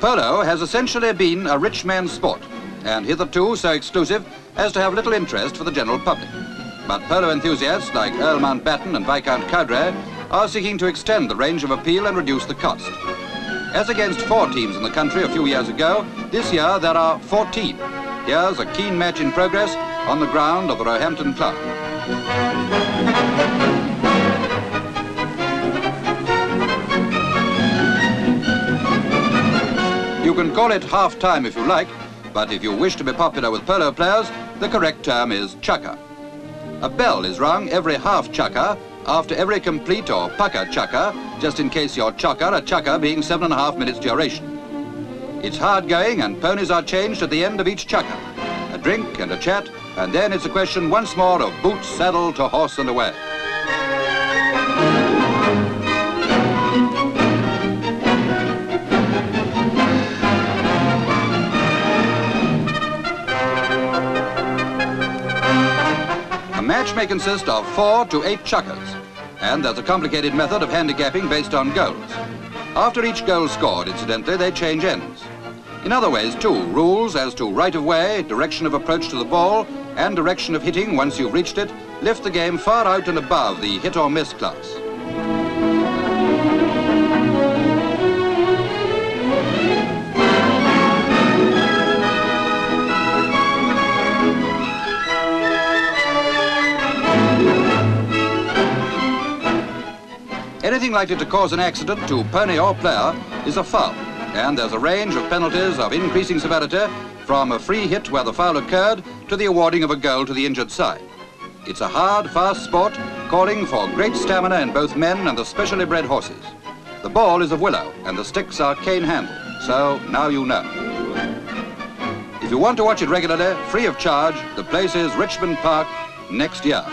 Polo has essentially been a rich man's sport, and hitherto so exclusive as to have little interest for the general public. But polo enthusiasts like Earl Mountbatten and Viscount Cadre are seeking to extend the range of appeal and reduce the cost. As against 4 teams in the country a few years ago, this year there are 14. Here's a keen match in progress on the ground of the Roehampton Club. You can call it half-time if you like, but if you wish to be popular with polo players, the correct term is chucker. A bell is rung every half chucker, after every complete or pucker chucker, just in case you're chucker, a chucker being 7.5 minutes duration. It's hard going and ponies are changed at the end of each chucker. A drink and a chat, and then it's a question once more of boot, saddle, to horse and away. The match may consist of 4 to 8 chuckers, and there's a complicated method of handicapping based on goals. After each goal scored, incidentally, they change ends. In other ways, too, rules as to right of way, direction of approach to the ball, and direction of hitting once you've reached it, lift the game far out and above the hit or miss class. Anything likely to cause an accident to pony or player is a foul, and there's a range of penalties of increasing severity from a free hit where the foul occurred to the awarding of a goal to the injured side. It's a hard, fast sport calling for great stamina in both men and the specially bred horses. The ball is of willow and the sticks are cane-handled, so now you know. If you want to watch it regularly, free of charge, the place is Richmond Park next year.